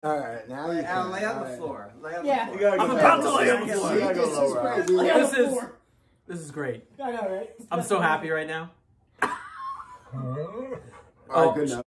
All right, now you can. Lay on the floor. Lay on the floor. I'm about to lay on the floor. This is great. I know, right? I'm so happy right now. Oh, good enough.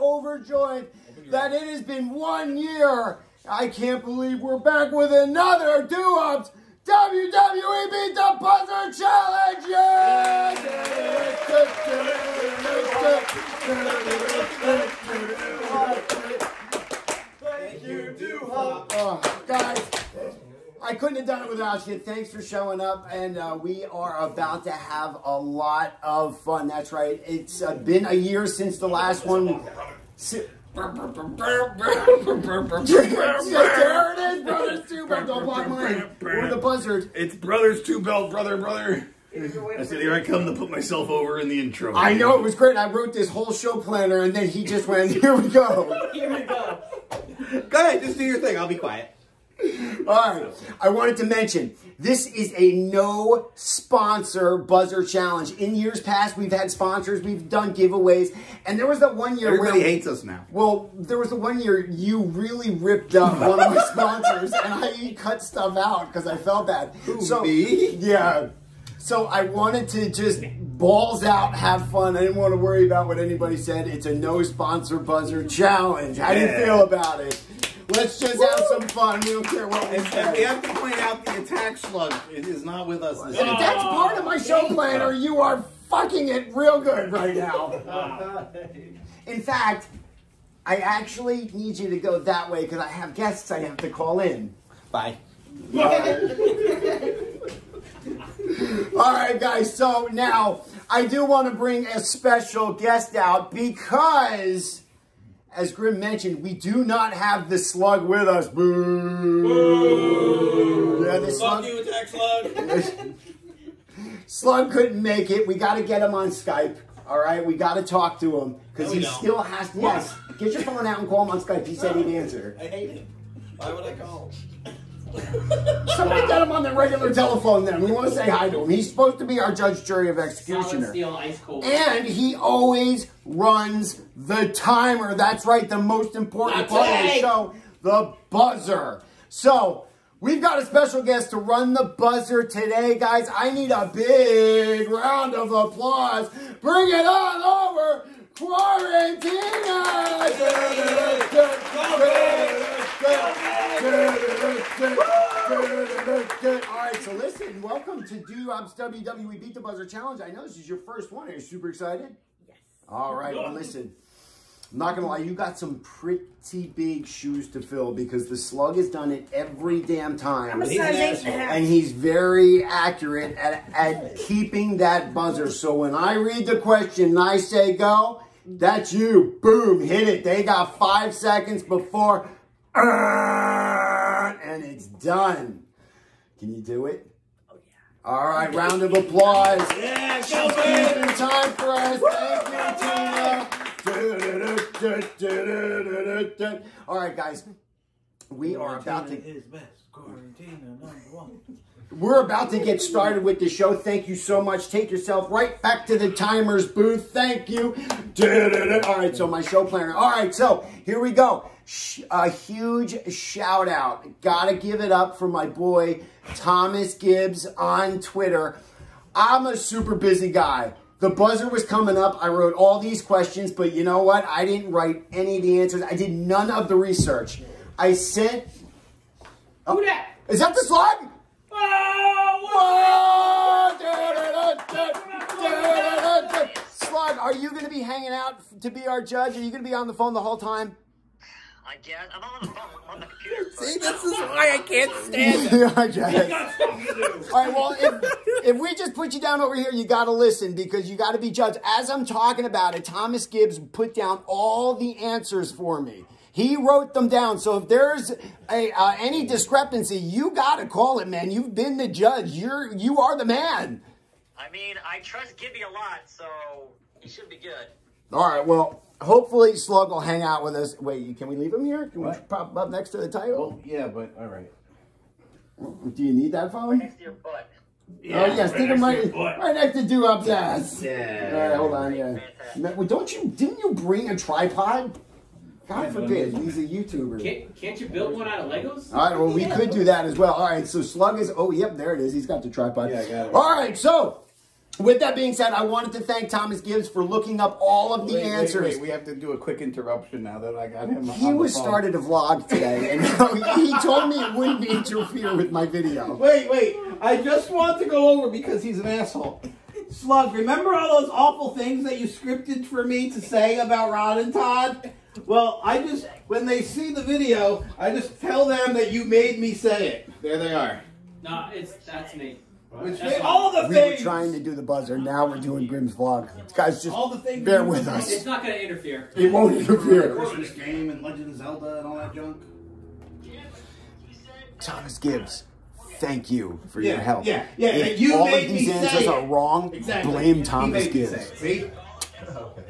Overjoyed that it has been 1 year. I can't believe we're back with another Duhop's WWE Beat the Buzzer Challenge! Yes! Thank you, Duhop. Oh, guys, I couldn't have done it without you. Thanks for showing up, and we are about to have a lot of fun. That's right. It's been a year since the last one. There it is, Brothers Two Belt. Don't block mine. We're the buzzards. It's Brothers Two Belt, brother. I said, here I come to put myself over in the intro. I know, it was great. I wrote this whole show planner, and then he just went, here we go. Here we go. Go ahead, just do your thing. I'll be quiet. All right, I wanted to mention, this is a no-sponsor buzzer challenge. In years past, we've had sponsors, we've done giveaways, and there was that 1 year where... Everybody hates us now. Well, there was the 1 year you really ripped up one of my sponsors, and I cut stuff out because I felt bad. So, me? Yeah. So I wanted to just balls out, have fun. I didn't want to worry about what anybody said. It's a no-sponsor buzzer challenge. How do you feel about it? Let's just have some fun. We don't care what we say. We have to point out the attack slug is not with us. And if that's part of my show planner, you are fucking it real good right now. In fact, I actually need you to go that way because I have guests I have to call in. Bye. Bye. All right, guys. So now I do want to bring a special guest out because... as Grim mentioned, we do not have the slug with us. Boo! Boo. Yeah, the slug. Fuck you, attack slug. Slug couldn't make it. We got to get him on Skype. All right, we got to talk to him because he still has. To, yes, get your phone out and call him on Skype. He said he'd answer. I hate him. Why would I call him? Somebody get him on the regular telephone. Then we want to say hi to him. He's supposed to be our judge, jury, of executioner. Steel, ice cold. And he always runs the timer. That's right, the most important part of the show, the buzzer. So we've got a special guest to run the buzzer today, guys. I need a big round of applause. Bring it on over, Quarantina! Alright, so listen, welcome to Duhop's WWE Beat the Buzzer Challenge. I know this is your first one. Are you super excited? Yes. Alright, well listen, I'm not gonna lie, you got some pretty big shoes to fill because the slug has done it every damn time. And he's very accurate at keeping that buzzer. So when I read the question and I say go, that's you. Boom, hit it. They got 5 seconds before, and it's done. Can you do it? Oh, yeah. All right, round of applause. Yeah, she's keeping time for us. Woo! Thank you, Tina. All right, guys. We are about to... is best. Quarantina number one. We're about to get started with the show. Thank you so much. Take yourself right back to the timer's booth. Thank you. All right, so my show planner. All right, so here we go. A huge shout out. Gotta give it up for my boy, Thomas Gibbs on Twitter. I'm a super busy guy. The buzzer was coming up. I wrote all these questions, but you know what? I didn't write any of the answers. I did none of the research. I sent... Oh, who that? Is that the slug? Oh, slug, are you going to be hanging out to be our judge? Are you going to be on the phone the whole time? I guess. I'm on the phone. I'm on the computer. See, this is why I can't stand it. I guess. You got something to do. All right, well, if we just put you down over here, you got to listen because you got to be judged. As I'm talking about it, Thomas Gibbs put down all the answers for me. He wrote them down. So if there's a, any discrepancy, you got to call it, man. You've been the judge. You are the man. I mean, I trust Gibby a lot, so he should be good. All right, well, hopefully Slug will hang out with us. Wait, can we leave him here? Can we prop him up next to the title? Well, yeah, but all right. Do you need that phone? Right next to your butt. Yeah, oh, yes, right, right next to Duhop's ass. Yeah. All right, hold on, yeah. Didn't you bring a tripod? God forbid, he's a YouTuber. Can't you build one out of Legos? All right, well, we could do that as well. All right, so Slug is, oh, yep, there it is. He's got the tripod. Yeah, I got it. All right, so with that being said, I wanted to thank Thomas Gibbs for looking up all of the answers. Wait, we have to do a quick interruption now that I got him on the phone. He started a vlog today, and he told me it wouldn't interfere with my video. Wait, I just want to go over because he's an asshole. Slug, remember all those awful things that you scripted for me to say about Rod and Todd? Well, when they see the video, I just tell them that you made me say it. There they are. No, that's me. We were trying to do the buzzer. Now we're doing Grimm's vlog. Guys, just bear with us. It's not going to interfere. It won't interfere. Christmas game and Legend of Zelda and all that junk. Thomas Gibbs, thank you for your help. Yeah. If you all made of these answers are wrong, blame Thomas Gibbs. See? Okay.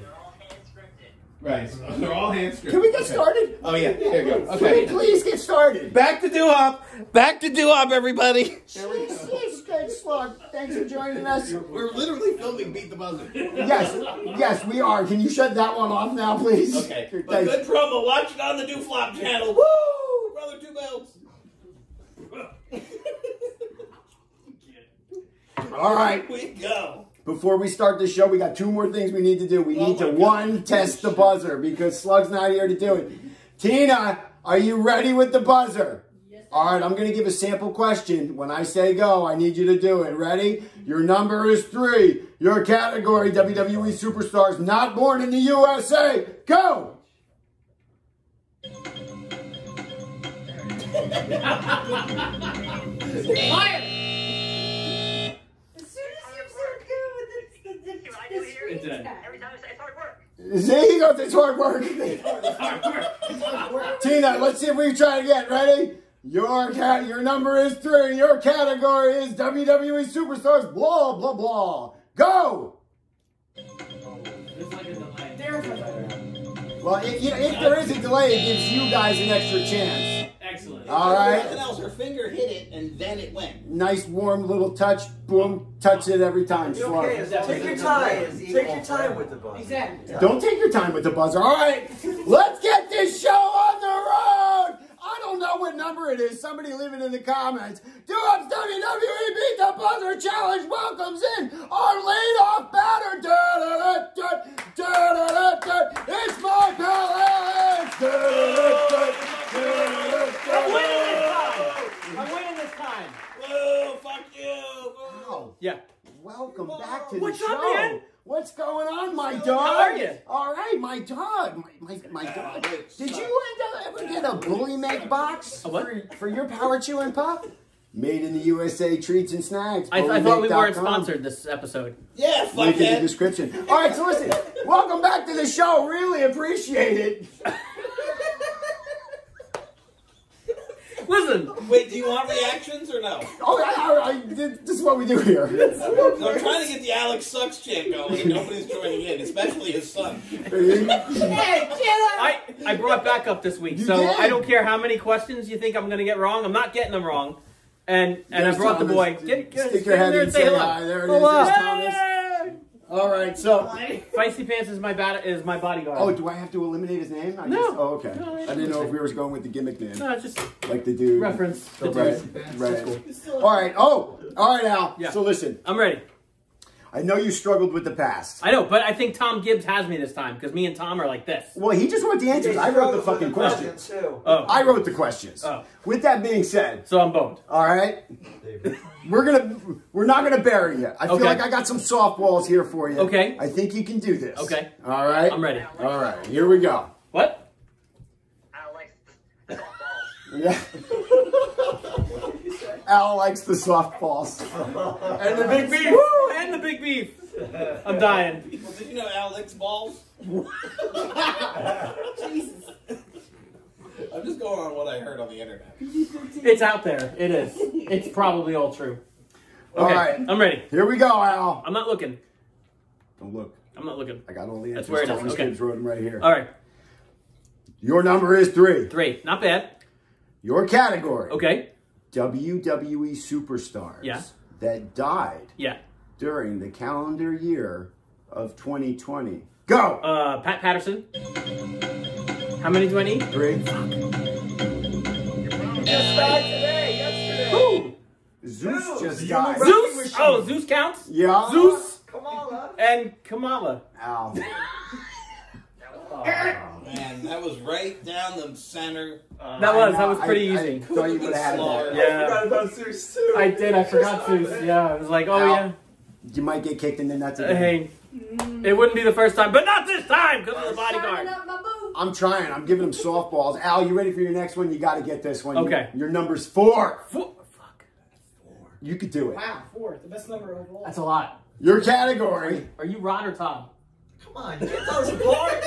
Right, so they're all hand-scripted. Can we get started? Oh, yeah, there you go. Okay. Can we please get started? Back to Duhop. Back to Duhop, everybody. There we go. Great Slug. Thanks for joining us. We're literally filming Beat the Buzzer. Yes, we are. Can you shut that one off now, please? Okay. But good promo. Watch it on the Duflop channel. Woo! Brother Two Bells. All right. Here we go. Before we start this show, we got two more things we need to do. We need to, one, test the buzzer because Slug's not here to do it. Tina, are you ready with the buzzer? Yes. All right, I'm going to give a sample question. When I say go, I need you to do it. Ready? Your number is 3. Your category, WWE superstars not born in the USA. Go! Quiet! Every time it's hard work. See, he goes, it's hard work. Tina, let's see if we can try it again. Ready? Your number is 3. Your category is WWE superstars. Blah blah blah. Go. Well, if there is a delay, it gives you guys an extra chance. Excellent. All right. Nothing else. Her finger hit it, and then it went. Nice, warm little touch. Boom. Touch it every time. Okay. Take your time. Take your time with the buzzer. Exactly. Don't take your time with the buzzer. All right. Let's get this show on the road. I don't know what number it is. Somebody leave it in the comments. Duhop's WWE Beat the Buzzer Challenge welcomes in our leadoff batter. It's my pal, I'm winning this time. Whoa, fuck you. Wow. Yeah. Welcome back to the show. What's up, man? What's going on, my dog? How are you? All right, my dog. My dog. Did you ever get a Bullymake box for your Power Chew and Puff? Made in the USA treats and snacks. I thought we weren't sponsored this episode. Yeah, fuck Link in the description. All right, so listen. Welcome back to the show. Really appreciate it. Listen. Wait, do you want reactions or no? Oh, this is what we do here. So I'm trying to get the Alex Sucks chant going, and nobody's joining in, especially his son. I brought backup this week, so I don't care how many questions you think I'm going to get wrong. I'm not getting them wrong. And I brought the boy. Stick your head in and say hello. There it is. Thomas. All right, so Feisty Pants is my bodyguard. Oh, do I have to eliminate his name? No. Oh, okay. No, I didn't know if we were going with the gimmick name. No, just like the dude. Reference. The dude. Right. All right. Oh, all right, Al. Yeah. So listen, I'm ready. I know you struggled with the past. I know, but I think Tom Gibbs has me this time because me and Tom are like this. Well, he just wrote the answers. I wrote the fucking questions. Oh. I wrote the questions. Oh. With that being said, so I'm boned. All right, we're not gonna bury you. I feel like I got some softballs here for you. Okay. I think you can do this. Okay. All right. I'm ready. All right. Here we go. What? Alex Yeah. Al likes the soft balls. And the big beef. Woo! And the big beef. I'm dying. Well, did you know Al likes balls? Jesus. I'm just going on what I heard on the internet. It's out there. It is. It's probably all true. Okay, all right. I'm ready. Here we go, Al. I'm not looking. Don't look. I'm not looking. I got all the answers. That's where it is. Okay. Kids wrote them right here. All right. Your number is 3. 3. Not bad. Your category. Okay. WWE superstars that died during the calendar year of 2020. Go! Pat Patterson. How many do I need? 3. Just died today, yesterday. Who? Zeus just died. Zeus? Oh, Zeus counts? Yeah. Zeus. Kamala. And Kamala. Ow. Man, that was right down the center. That was pretty easy. I thought you would have had that. Yeah. I forgot about Zeus too. I did, I forgot Zeus. Yeah, I was like, oh yeah. You might get kicked in the nuts again. Hey, it wouldn't be the first time, but not this time, because of the bodyguard. I'm trying, I'm giving him softballs. Al, you ready for your next one? You gotta get this one. Okay. Your number's 4. 4? Fuck. 4. You could do it. Wow, 4, the best number overall. That's a lot. Your category. Are you Ron or Tom? Come on, you can't tell us apart.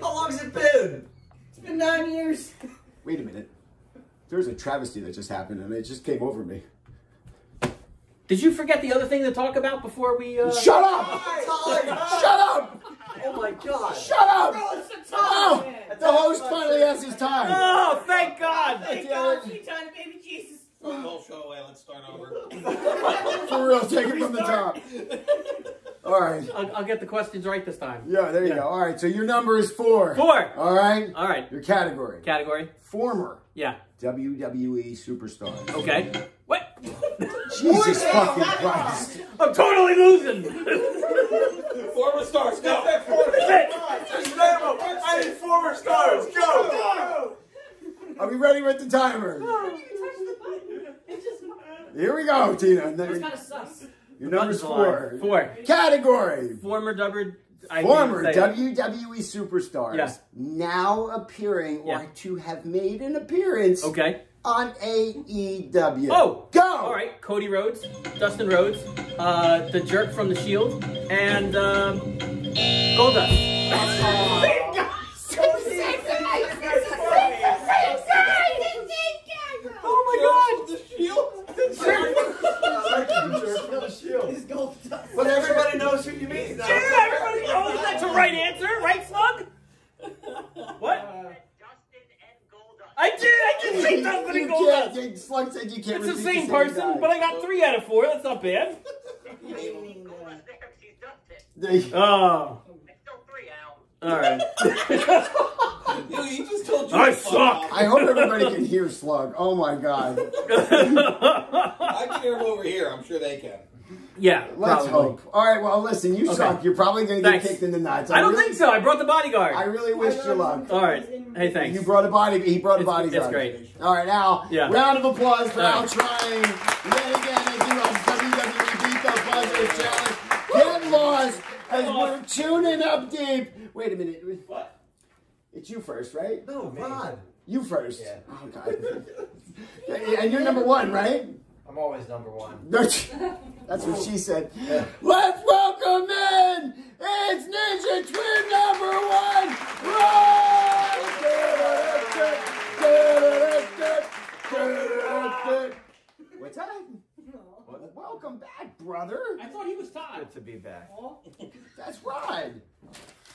How long's it been? It's been 9 years. Wait a minute. There was a travesty that just happened, and it just came over me. Did you forget the other thing to talk about before we? Shut up! Hi. Hi. Shut up! Oh my God! Shut up! No, it's the time. Oh, the host finally has his time. Oh, thank God! Thank God, sweet time, baby Jesus. The whole show away. Let's start over. For real, take it from the top. All right. I'll get the questions right this time. Yeah, there you go. All right, so your number is 4. 4. All right. All right. Your category. Category. Former. Yeah. WWE superstar. Okay. What? Jesus fucking Christ. I'm totally losing. Former stars. Go. Just name them. I need former stars. Go. Are we ready with the timer? Here we go, Tina. That's kind of sus. Your number's 4. 4. Category. Former WWE superstars now appearing or to have made an appearance on AEW. Oh, go! All right, Cody Rhodes, Dustin Rhodes, the jerk from The Shield, and Goldust. Oh my God! The Shield? The jerk from The Shield. He's Goldust. But everybody knows who you mean now. Everybody knows that's the right answer, right, Slug? What? Dustin and Goldust. I did say Dustin and Goldust. Slug said you can't. It's the same person, but I got 3 out of 4. That's not bad. You didn't need Goldust there because he's Dustin. Oh. It's still 3, Al. All right. Yo, you just told you I suck. I hope everybody can hear Slug. Oh my God. I can hear him over here. I'm sure they can. Yeah, let's hope. All right, well, listen, you suck. You're probably going to get kicked in the nuts. I don't think so. I brought the bodyguard. I really wish you luck. All right. Hey, thanks. You brought a bodyguard. He brought a bodyguard. That's great. All right, Al. Yeah. Round of applause for Al trying. Yet again, as you know, WWE Beat the Buzzer Challenge. Get lost as we're tuning up deep. Wait a minute. What? It's you first, right? No, Rod. You first. Yeah. Oh, God. And you're number 1, right? I'm always number 1. That's what she said. Yeah. Let's welcome in! It's Ninja Twin number 1! Rod! What's that? Well, welcome back, brother. I thought he was Todd. Good to be back. That's Rod.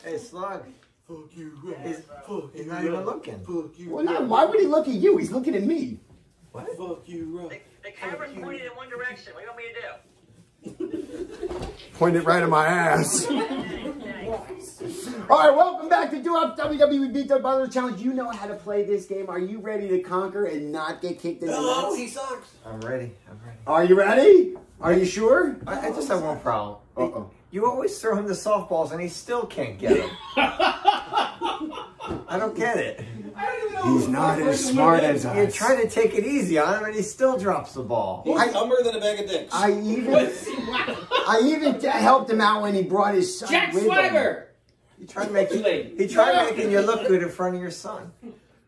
Hey, Slug. Fuck you, yes, Fuck he's you not even looking. Fuck you, well, why would he look at you? He's looking at me. What? Fuck you, the camera's pointed in one direction. What do you want me to do? Point it right in my ass. All right, welcome back to Duhop WWE Beat the Buzzer Challenge. You know how to play this game. Are you ready to conquer and not get kicked in the nuts? No, he sucks. I'm ready. I'm ready. Are you ready? Are you sure? I just have one problem. Uh-oh. You always throw him the softballs and he still can't get them. I don't get it. He's not as smart as us. You try to take it easy on him and he still drops the ball. He's dumber than a bag of dicks. I even helped him out when he brought his son Jack with him. He tried making you look good in front of your son.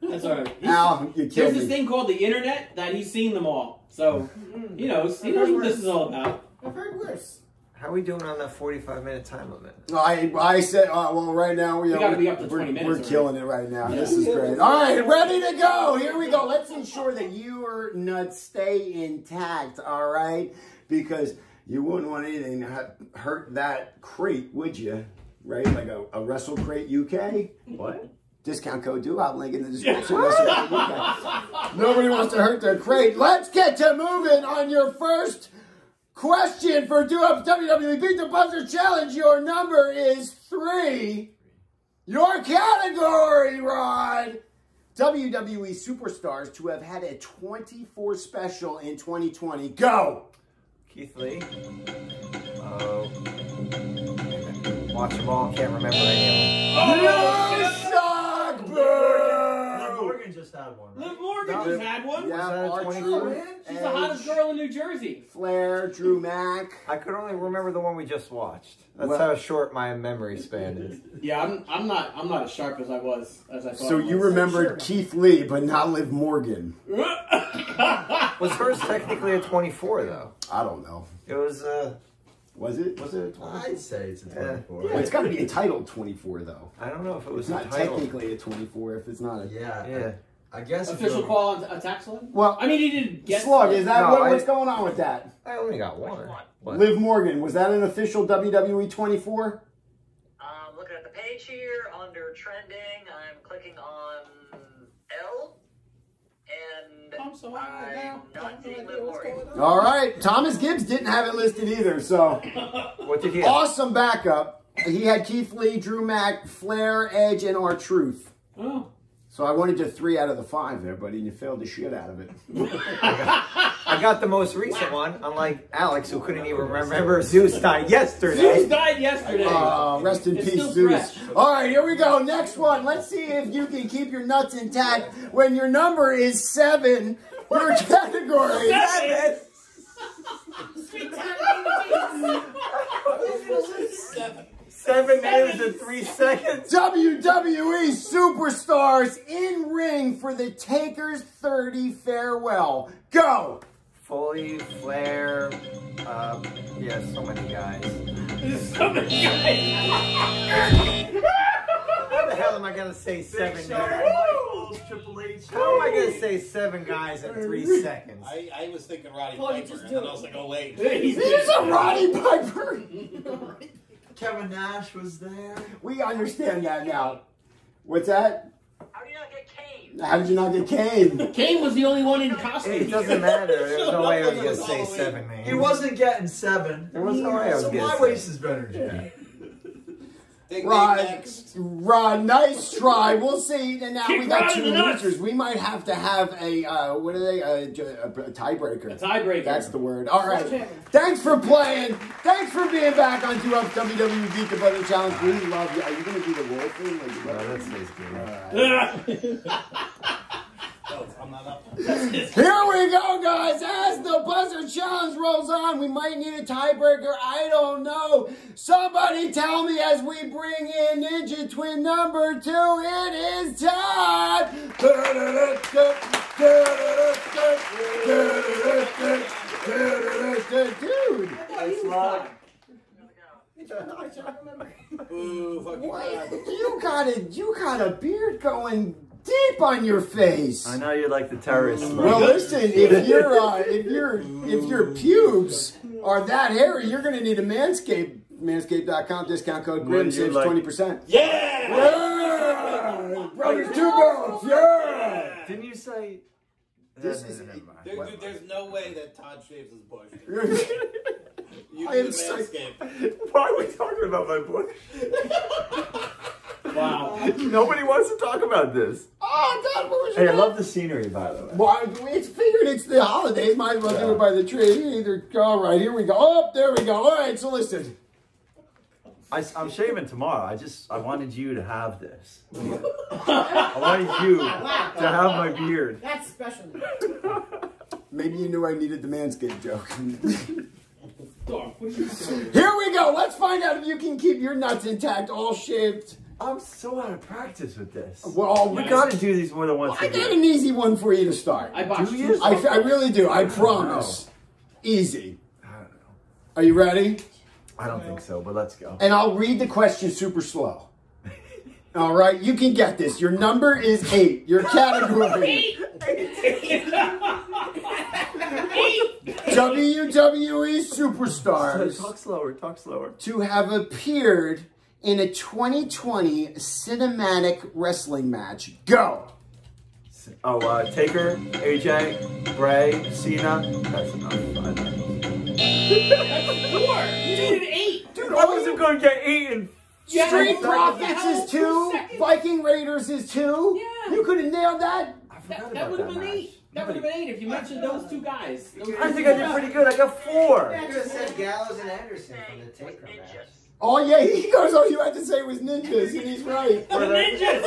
That's all right. Ow, you killed me. There's this thing called the internet that he's seen them all. So, he knows what this is all about. I've heard worse. How are we doing on that 45-minute time limit? I said, well, right now, we gotta be up to 20 minutes. We're killing it right now. Yeah. This is great. All right, ready to go. Here we go. Let's ensure that your nuts stay intact, all right? Because you wouldn't want anything to hurt that crate, would you? Right? Like a WrestleCrate UK? What? Discount code Duhop, link in the description. Nobody wants to hurt their crate. Let's get to moving on your first question for Duhop's WWE Beat the Buzzer Challenge. Your number is 3. Your category, Rod. WWE superstars to have had a 24 special in 2020. Go. Keith Lee. Watch them all. Can't remember any of them. Oh, you suck, boo. Liv Morgan just had one. Right? Liv Morgan just had one. Yeah, she's the hottest girl in New Jersey. Flair, Drew Mack. I could only remember the one we just watched. That's how short my memory span is. Yeah, I'm not as sharp as I was thought. So you remembered Keith Lee, but not Liv Morgan. Was hers technically a 24 though? I don't know. It was Was it a 24? I'd say it's a 24. Yeah. Well, it's got to be entitled 24 though. I don't know if it was not technically a 24 if it's not a I guess official call on attack slug. Well, I mean, he didn't get slug. Is that what's going on with that? I only got one. Liv Morgan, was that an official WWE 24? I'm looking at the page here under trending. I'm clicking on L. And I'm so happy now. All right, Thomas Gibbs didn't have it listed either. So, what did he have? Awesome backup. He had Keith Lee, Drew Mack, Flair, Edge, and R-Truth. Oh. So I wanted to 3 out of the 5 there, buddy, and you failed the shit out of it. I got the most recent one, unlike Alex, who couldn't even remember Zeus died yesterday. Zeus died yesterday. Rest in peace, Zeus. Fresh. All right, here we go. Next one. Let's see if you can keep your nuts intact when your number is 7. Your category. Seven names in 3 seconds. WWE superstars in ring for the Taker's 30 farewell. Go. Foley, Flair, so many guys. So many guys. How the hell am I gonna say 7 guys? Triple H. How am I gonna say 7 guys in 3 seconds? I was thinking Roddy Piper, and I was like, oh wait, he's a Roddy Piper. Kevin Nash was there. We understand that now. What's that? How did you not get Kane? How did you not get Kane? Kane was the only one in costume. It doesn't matter. There's no way I was going to say 7 names. He wasn't getting 7. There was no way I was getting 7. So my waist is better than you. Rod, nice try. We'll see. And now we got 2 losers. We might have to have a, what are they? A tiebreaker. A tiebreaker. That's the word. All right. Thanks for playing. Thanks for being back on Duhop's WWE Beat the Buzzer Challenge. We love you. Are you going to do the roll thing? That's good. All right. I'm not up. Here we go, guys. As the buzzer challenge rolls on, we might need a tiebreaker. I don't know. Somebody tell me as we bring in Ninja Twin number 2. It is time. Dude. Nice log. You got a beard going deep on your face. I know you like the terrorist. Well, listen, if your pubes are that hairy, you're gonna need a Manscaped. Manscaped.com discount code Grim saves 20%. Yeah! Yeah! Brothers 2 balls. Yeah! Didn't you say? There's no way that Todd shaves his bush. You did Manscaped. Why are we talking about my bush? Wow. Nobody wants to talk about this. Oh, God, what was your name? I love the scenery, by the way. Well, it's figured it's the holidays. Might as well do it by the tree. All right, here we go. Oh, there we go. All right, so listen. I'm shaving tomorrow. I wanted you to have this. I wanted you to have my beard. That's special. Maybe you knew I needed the Manscaped joke. Here we go. Let's find out if you can keep your nuts intact, all shaved I'm so out of practice with this. Well, we got to do these more than once. I got an easy one for you to start. I really do. I promise. Easy. I don't know. Are you ready? I don't think so, but let's go. And I'll read the question super slow. All right, you can get this. Your number is 8. Your category. 8. WWE superstars. So talk slower. Talk slower. To have appeared in a 2020 cinematic wrestling match. Go. Oh, Taker, AJ, Bray, Cena. That's enough. That's 4. You needed 8. Dude, I wasn't going to get 8 in. Yeah, Street Profits is 2. Viking Raiders is 2. Yeah. You could have nailed that. That would have been 8. That would have been 8 if you mentioned those 2 guys. I think I did pretty good. I got 4. You could have said Gallows and Anderson from the Taker match. Oh, yeah, he goes, all you had to say was ninjas, and he's right. The ninjas!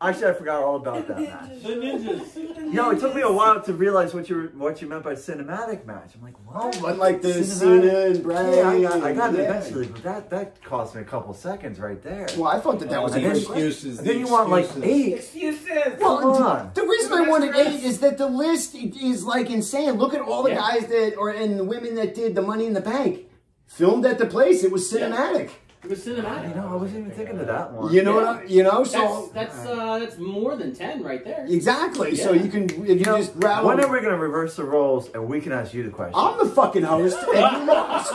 Actually, I forgot all about that match. The ninjas. No, it took me a while to realize what you meant by cinematic match. I'm like, what? What, like the Cena and Bray? Yeah, I got it eventually, but that cost me a couple seconds right there. Well, I thought that was a good excuses. Then you want, like, 8. Excuses! Well, come on. The reason I wanted 8 is that the list is, like, insane. Look at all the guys that, and the women that did the Money in the Bank. Filmed at the place, it was cinematic. It was cinematic. You know, I wasn't even thinking of that one. You know what? You know, so that's more than 10 right there. Exactly. Yeah. So you can, if you know, just rattle. When are we gonna reverse the roles and we can ask you the question? I'm the fucking host and you lost.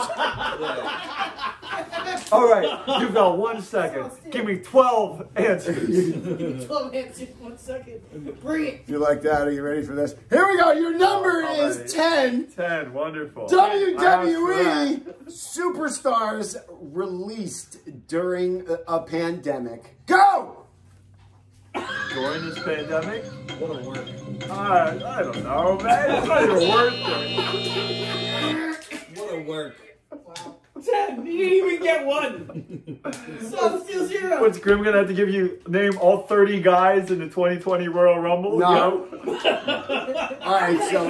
All right, you've got 1 second. Give me 12 answers. Give me 12 answers. 1 second. Bring it. If you like that, are you ready for this? Here we go. Your number is 10. 10. Wonderful. WWE superstars released during a pandemic. Go. During this pandemic? What a word. I don't know, man. It's not even worth it. What a work. Wow. 10. You didn't even get 1. So I'm still 0. What's Grim gonna have to give you? Name all 30 guys in the 2020 Royal Rumble. No. You know? All right, so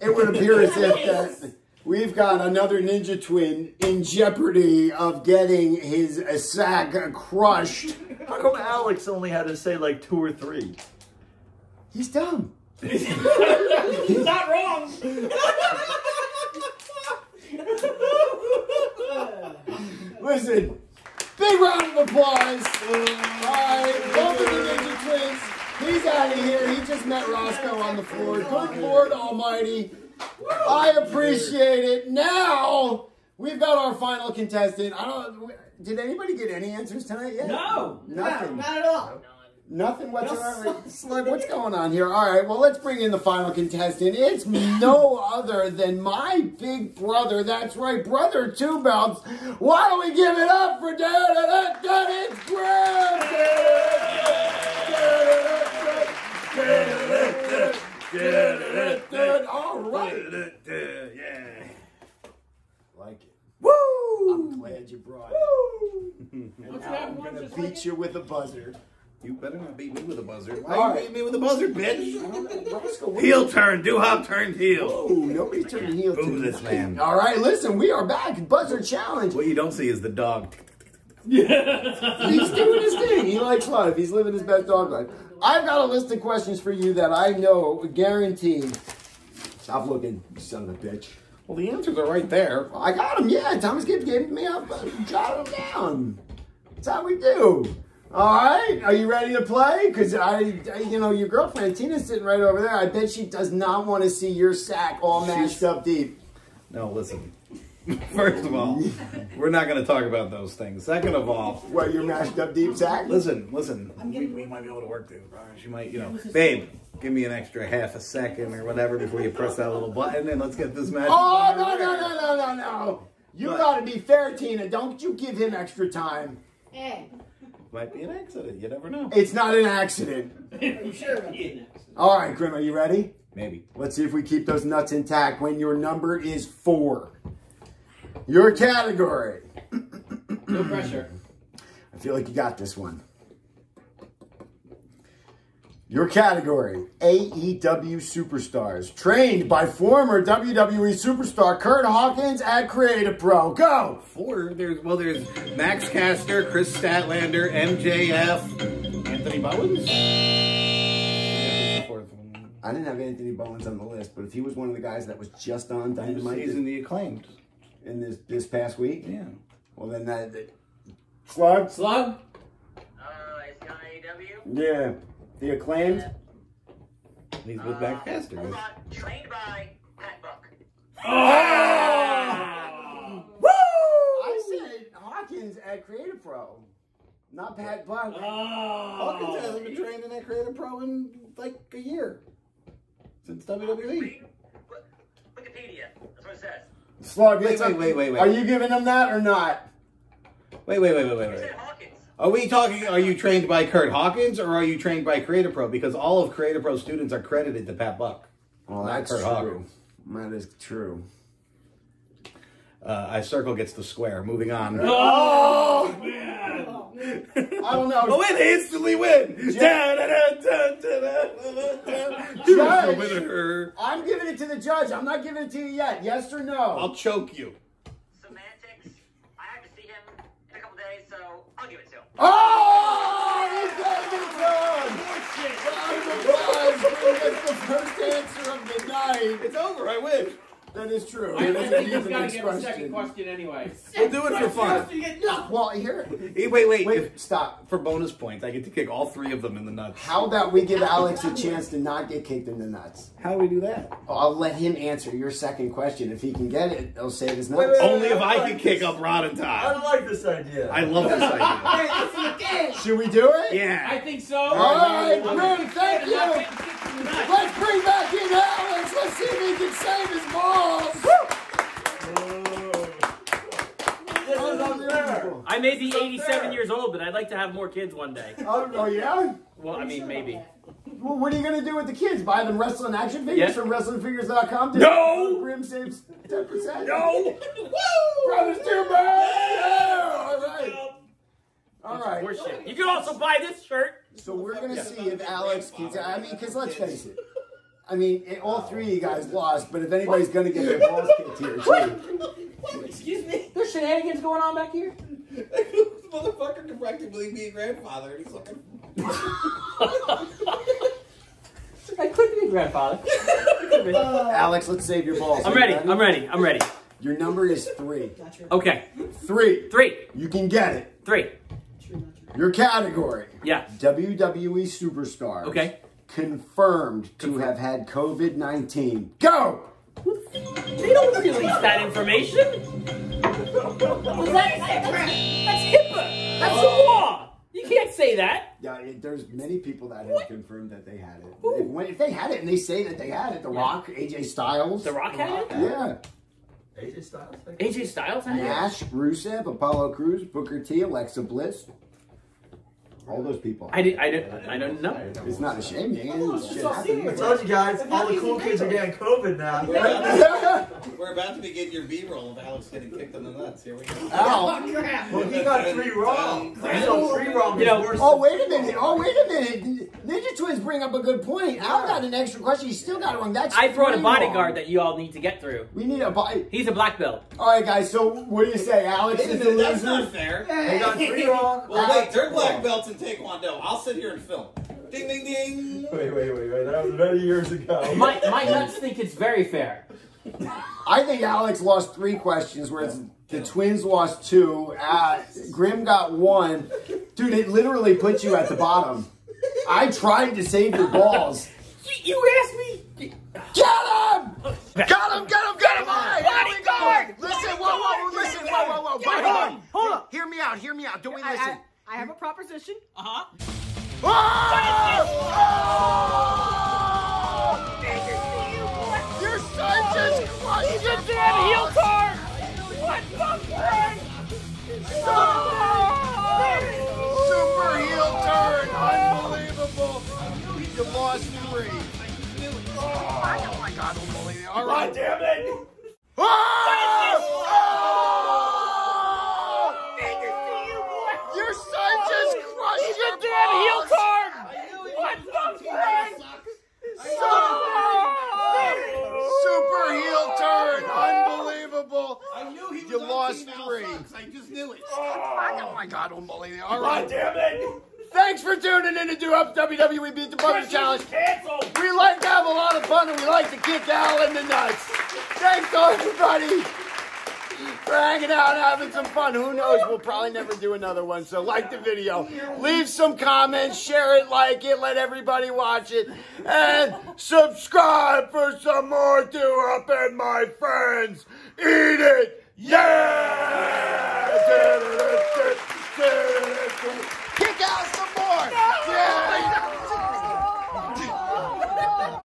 it would appear as if that we've got another Ninja Twin in jeopardy of getting his sack crushed. How come Alex only had to say like 2 or 3? He's dumb. He's not wrong. Listen, big round of applause. Alright, welcome to Ninja Twins. He's out of here. He just met Roscoe on the floor. Good Lord Almighty. I appreciate it. Now we've got our final contestant. Did anybody get any answers tonight yet? No. Nothing. Not at all. Nothing whatsoever. What's going on here? All right, well, let's bring in the final contestant. It's no other than my big brother. That's right, brother 2 Belts. Why don't we give it up for Dennis Grimm? All right. Yeah. Like it. Woo! I'm glad you brought it. And now I'm going to beat you with a buzzer. You better not beat me with a buzzer. Why you beat me with a buzzer, bitch? Heel turn. Duhop turned heel. Whoa, nobody's turning heel. Boo this man. All right, listen, we are back. Buzzer challenge. What you don't see is the dog. Yeah. He's doing his thing. He likes life. He's living his best dog life. I've got a list of questions for you that I know, guaranteed. Stop looking, you son of a bitch. Well, the answers are right there. I got them, yeah. Thomas Gibbs gave me up. Jot them down. That's how we do. All right, are you ready to play? Because you know, your girlfriend, Tina's sitting right over there. I bet she does not want to see your sack all mashed up deep. No, listen. First of all, we're not going to talk about those things. Second of all... What, your mashed up deep sack? Listen. We might be able to work through. She might, you know, babe, give me an extra ½ second or whatever before you press that little button and let's get this match. Oh, no. You got to be fair, Tina. Don't you give him extra time. Hey. Might be an accident. You never know. It's not an accident. I'm sure it'll be an accident. All right, Grim, are you ready? Maybe. Let's see if we keep those nuts intact when your number is 4. Your category. No pressure. I feel like you got this one. Your category, AEW Superstars, trained by former WWE Superstar Curt Hawkins at Creative Pro. Go! There's Max Caster, Chris Statlander, MJF, Anthony Bowens. I didn't have Anthony Bowens on the list, but if he was one of the guys that was just on Dynamite. He's in the Acclaimed. In this past week? Yeah. Well, then that... Slug? Slug? Is he on AEW? Yeah. The Acclaimed? Yeah. He's with Max Caster. Hold on. Trained by Pat Buck. Oh! Woo! I said Hawkins at Creative Pro. Not Pat Buck. Oh. Hawkins hasn't been trained in that Creative Pro in like a year. Since WWE. Wikipedia. That's what it says. Slug, wait. Are you giving him that or not? Wait. Are we talking, are you trained by Curt Hawkins or are you trained by Creative Pro? Because all of Creative Pro students are credited to Pat Buck. Well, that's true. Hawkins. That is true. I circle gets the square. Moving on. Oh, man. I don't know. Oh, wait, they instantly win. Judge, I'm giving it to the judge. I'm not giving it to you yet. Yes or no? I'll choke you. I'll give it to him. Oh! He's got it done! Bullshit! That's the first answer of the night. It's over, I win. That is true. I think he's got to get the second question anyway. We'll do it for fun. Well, here... Wait, stop. For bonus points, I get to kick all three of them in the nuts. How about we give Alex a chance to not get kicked in the nuts? How do we do that? Oh, I'll let him answer your second question. If he can get it, he'll say it is nuts. Only if I can kick up Rod and Todd. I like this idea. I love this idea. Should we do it? Yeah. I think so. All right, Bryn, thank you. Let's bring back in Alex. Let's see if he can save his ball. I may be 87 years old, but I'd like to have more kids one day. Oh, yeah? Well, I mean, maybe. Well, what are you going to do with the kids? Buy them wrestling action figures from WrestlingFigures.com? No! Grim saves 10%. No! Woo! Brothers Two Birds! Yeah! All right. All right. Horseshit. You can also buy this shirt. So we're going to see if Alex can... I mean, because let's face it. I mean, all three of you guys lost, but if anybody's going to get their balls kicked here, too. Excuse me? There's shenanigans going on back here? This motherfucker can practically be a grandfather. He's looking. I could be a grandfather. Alex, let's save your balls. I'm ready. I'm ready. Your number is 3. Okay. 3. You can get it. 3. Your category. Yeah. WWE Superstars. Okay. Confirmed to have had COVID-19. Go! They don't release that information. That's HIPAA. That's the law. You can't say that. Yeah, there's many people that have confirmed that they had it. If they had it and they say that they had it, The Rock, AJ Styles. The Rock had it? Yeah. AJ Styles? AJ Styles had it? Nash, Rusev, Apollo Crews, Booker T, Alexa Bliss. All those people. I don't know. It's not a shame, man. I told you guys, all the cool kids are getting COVID now. We're about to begin your B-roll of Alex getting kicked in the nuts. Here we go. Oh, crap. Well, he got 3 wrong. Oh, wait a minute. Ninja Twins bring up a good point. Al got an extra question. He still got it wrong. That's I brought a bodyguard that you all need to get through. We need a bodyguard. He's a black belt. All right, guys. So what do you say? Alex is the loser. That's not fair. They got 3 wrong. Well, wait. They're black belts. Taekwondo. I'll sit here and film. Ding, ding, ding. Wait. That was many years ago. My nuts think it's very fair. I think Alex lost 3 questions, whereas the Twins lost 2. Grim got 1. Dude, it literally put you at the bottom. I tried to save your balls. You asked me. Get him! Bodyguard! Listen, whoa. Bodyguard! Hold on. Hear me out. Don't we listen? I have a proposition. Oh! Oh! Your son just crushed it! He's a damn heel car! What the fuck? Super heel turn! Unbelievable! You lost 3. Oh my god, unbelievable. All right, damn it! Your son just crushed your damn heel card! What the fuck? my God, don't bully me. All right. God damn it. Thanks for tuning in to Duhop WWE Beat the Buzzer Challenge. Canceled. We like to have a lot of fun, and we like to kick Al in the nuts. Thanks to everybody for hanging out and having some fun. Who knows? We'll probably never do another one. So like the video. Leave some comments. Share it. Like it. Let everybody watch it. And subscribe for some more Duhop and my friends. Eat it. Yeah!